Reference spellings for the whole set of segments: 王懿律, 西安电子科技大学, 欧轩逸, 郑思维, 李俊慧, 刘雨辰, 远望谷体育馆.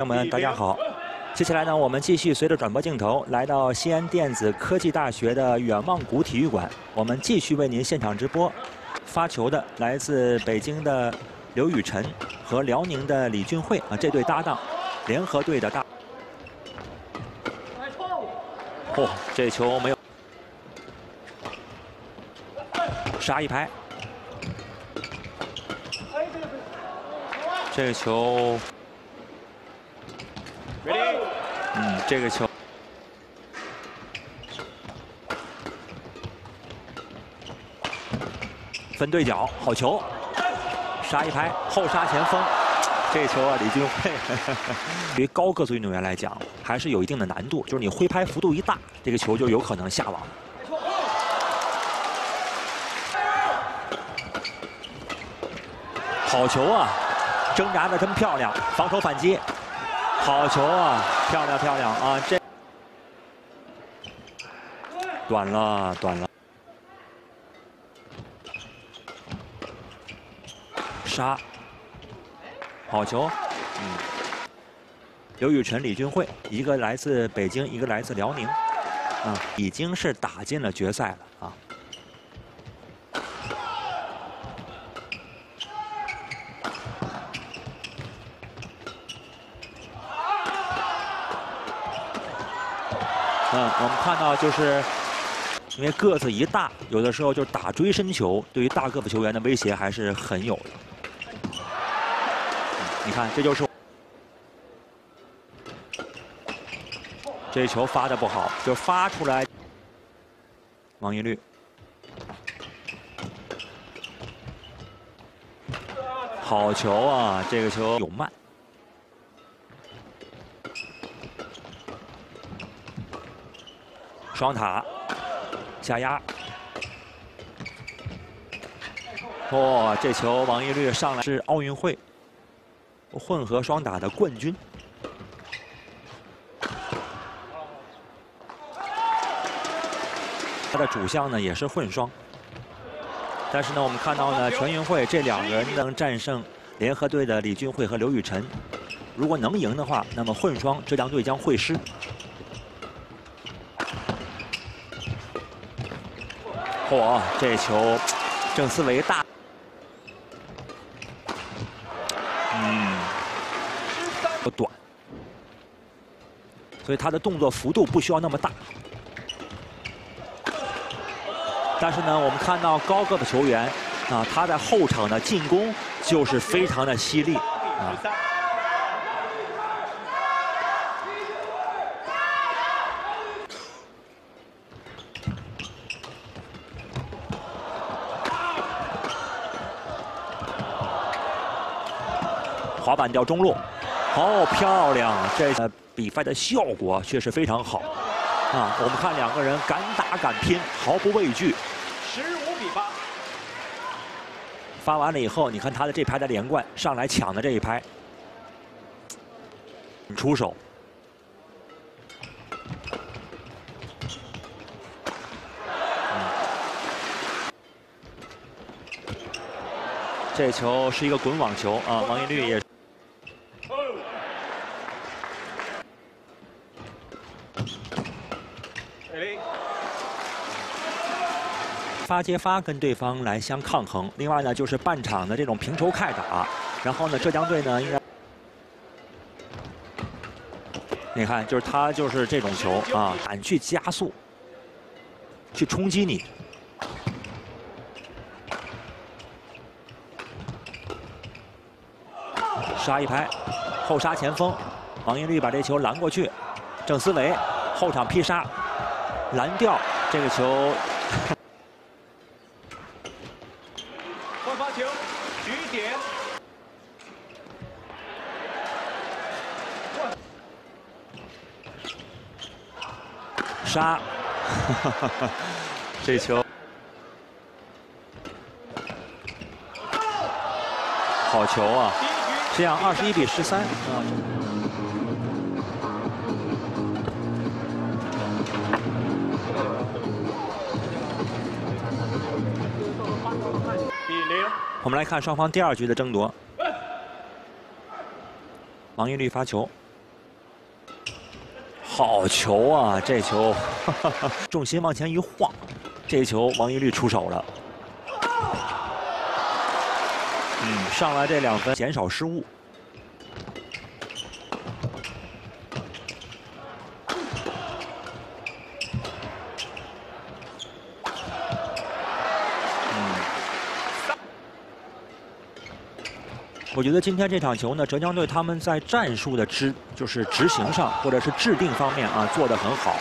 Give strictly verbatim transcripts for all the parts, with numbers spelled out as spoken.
朋友们，大家好！接下来呢，我们继续随着转播镜头来到西安电子科技大学的远望谷体育馆，我们继续为您现场直播。发球的来自北京的刘雨辰和辽宁的李俊慧啊，这对搭档，联合队的大。嚯，这球没有。杀一拍。这球。 嗯，这个球，分对角，好球，杀一拍，后杀前锋，这球啊，李俊慧，对于高个子运动员来讲，还是有一定的难度，就是你挥拍幅度一大，这个球就有可能下网。好球啊，挣扎的真漂亮，防守反击。 好球啊！漂亮漂亮啊！这短了短了，杀！好球！嗯，刘雨辰、李俊慧，一个来自北京，一个来自辽宁，啊，已经是打进了决赛了啊。 嗯，我们看到就是因为个子一大，有的时候就打追身球，对于大个子球员的威胁还是很有的。你看，这就是这球发的不好，就发出来。王一律，好球啊！这个球有慢。 双塔下压，哇！这球王懿律上来是奥运会混合双打的冠军。他的主项呢也是混双，但是呢，我们看到呢全运会这两个人能战胜联合队的李俊慧和刘雨辰，如果能赢的话，那么混双浙江队将会师。 嚯，这球，郑思维大，嗯，不短，所以他的动作幅度不需要那么大。但是呢，我们看到高个的球员啊，他在后场的进攻就是非常的犀利啊。 滑板掉中路，好漂亮！这比赛的效果确实非常好啊！我们看两个人敢打敢拼，毫不畏惧。十五比八。发完了以后，你看他的这拍的连贯，上来抢的这一拍，出手。嗯、这球是一个滚网球啊！王懿律也。 发接发跟对方来相抗衡，另外呢就是半场的这种平球开打，然后呢浙江队呢应该，你看就是他就是这种球啊，敢去加速，去冲击你。杀一拍，后杀前锋，王懿律把这球拦过去，郑思维后场劈杀，拦掉这个球。 杀，这球，好球啊！这样二十一比十三。比零。我们来看双方第二局的争夺。王懿律发球。好球啊！这球哈哈重心往前一晃，这球王一律出手了。嗯，上来这两分减少失误。 我觉得今天这场球呢，浙江队他们在战术的执就是执行上，或者是制定方面啊，做得很好。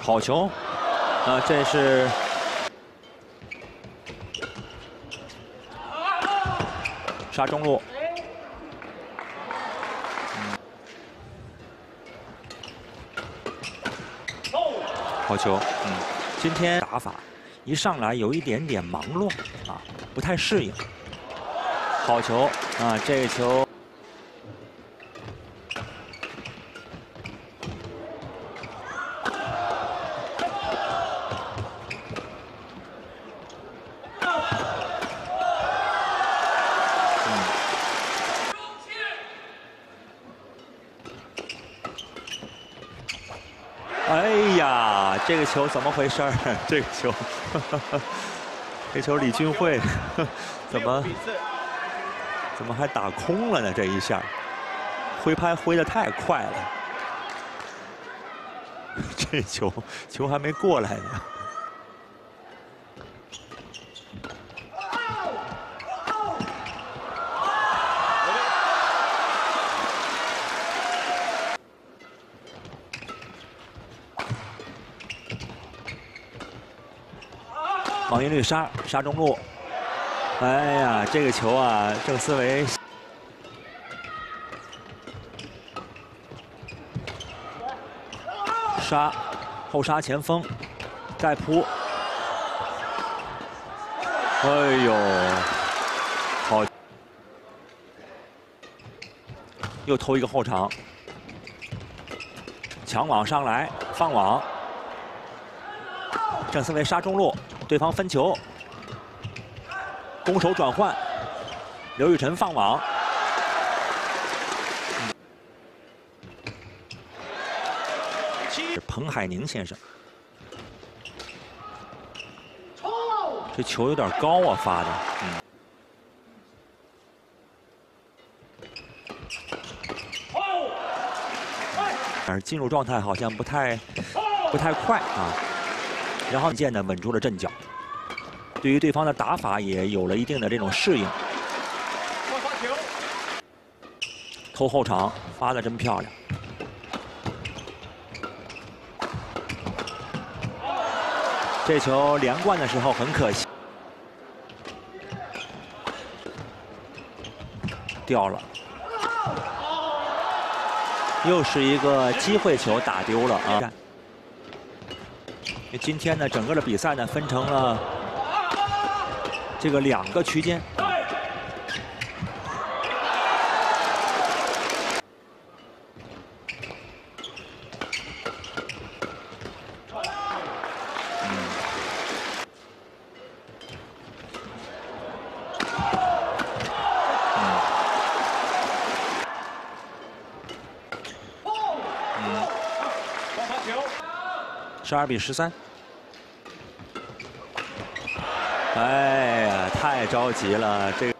好球！啊，这是杀中路。 好球，嗯，今天打法一上来有一点点忙乱啊，不太适应。好球啊，这个球这个球怎么回事儿？这个球，呵呵这球李俊慧怎么怎么还打空了呢？这一下挥拍挥得太快了，这球球还没过来呢。王一律杀杀中路，哎呀，这个球啊，郑思维杀后杀前锋，再扑，哎呦，好，又偷一个后场，抢网上来放网，郑思维杀中路。 对方分球，攻守转换，刘雨辰放网，是彭海宁先生。这球有点高啊，发的。嗯，进入状态好像不太不太快啊。 然后渐的稳住了阵脚，对于对方的打法也有了一定的这种适应。偷后场发的真漂亮。这球连贯的时候很可惜，掉了。又是一个机会球打丢了啊！ 今天呢，整个的比赛呢分成了这个两个区间。嗯，嗯，嗯，十二比十三。 哎呀，太着急了！这个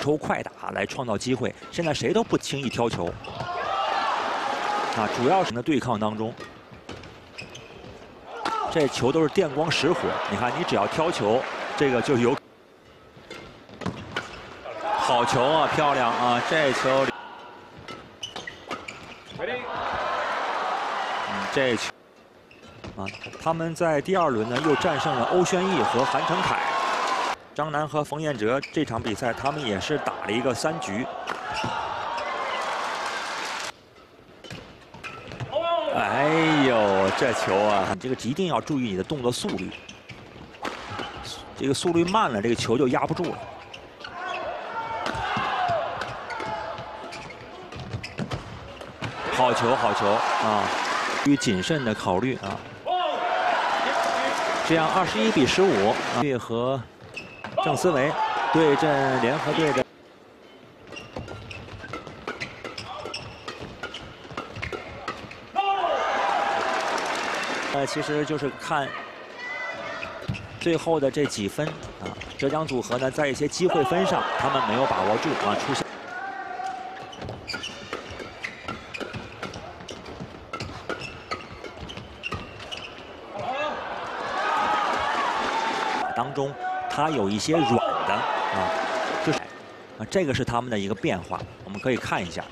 抽快打来创造机会，现在谁都不轻易挑球啊，主要是在对抗当中，这球都是电光石火。你看，你只要挑球，这个就有好球啊，漂亮啊，这球。 这球啊，他们在第二轮呢又战胜了欧轩逸和韩成凯。张楠和冯彦哲这场比赛他们也是打了一个三局。哎呦，这球啊，你这个一定要注意你的动作速率。这个速率慢了，这个球就压不住了。好球，好球啊！与谨慎的考虑啊。这样二十一比十五，岳和郑思维对阵联合队的。 呃，其实就是看最后的这几分啊，浙江组合呢，在一些机会分上，他们没有把握住啊，出现。当中，他有一些软的啊，就是啊，这个是他们的一个变化，我们可以看一下。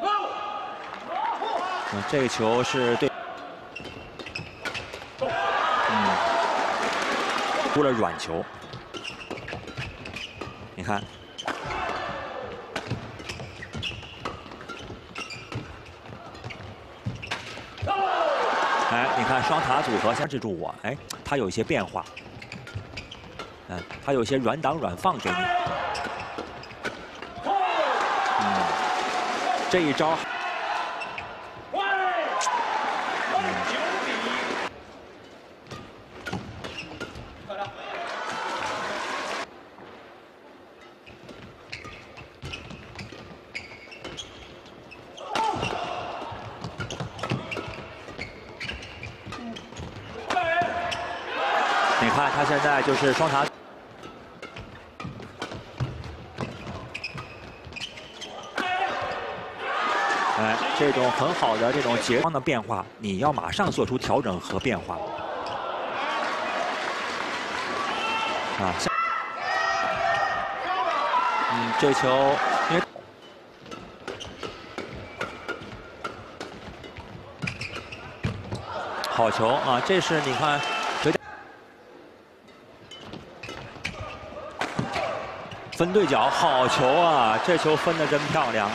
啊，这个球是对。 出了软球，你看，哎，你看双塔组合先制住我，哎，他有一些变化，嗯，他有一些软挡软放给你，嗯，这一招。 你看，他现在就是双塔。哎，这种很好的这种结方的变化，你要马上做出调整和变化。啊，嗯，这球因为。 好球啊！这是你看，分对角，好球啊！这球分得真漂亮。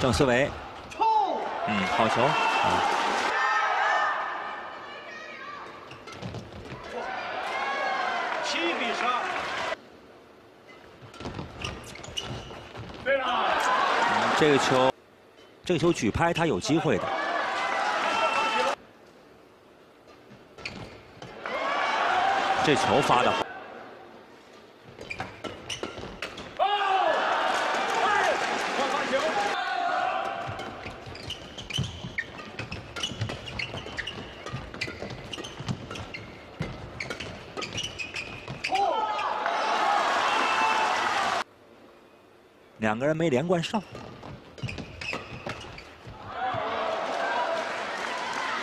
郑思维，嗯，好球啊！七比十二。 这个球，这个球举拍他有机会的。这球发的好。两个人没连贯上。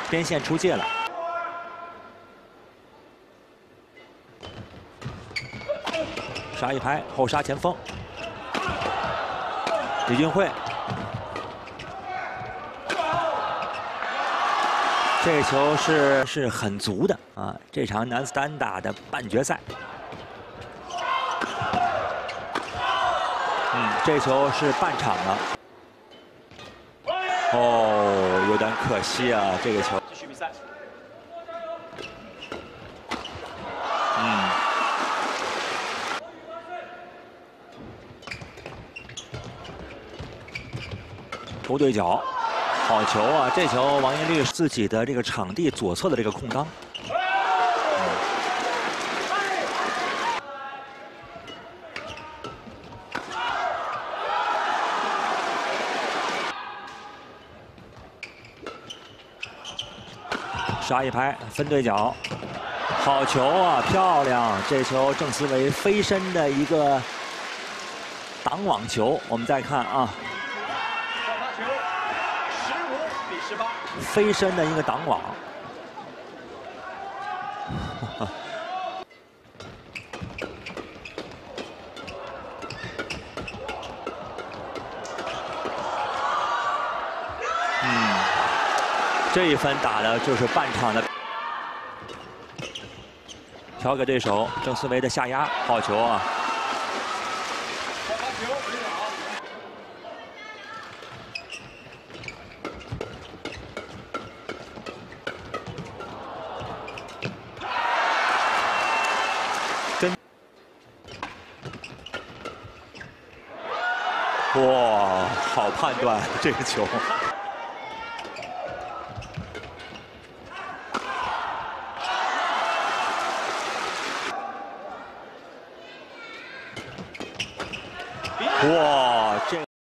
边线出界了，杀一拍后杀前锋，李俊慧，这球是是很足的啊！这场男子单打的半决赛，嗯，这球是半场了，哦。 有点可惜啊，这个球。继续比赛。嗯。勾对角，好球啊！这球王懿律自己的这个场地左侧的这个空当。杀一拍，分对角，好球啊，漂亮！这球郑思维飞身的一个挡网球，我们再看啊，十五比十八，飞身的一个挡网，嗯。 这一分打的就是半场的，挑给对手郑思维的下压，好球啊！跟哇，好判断这个球。哇！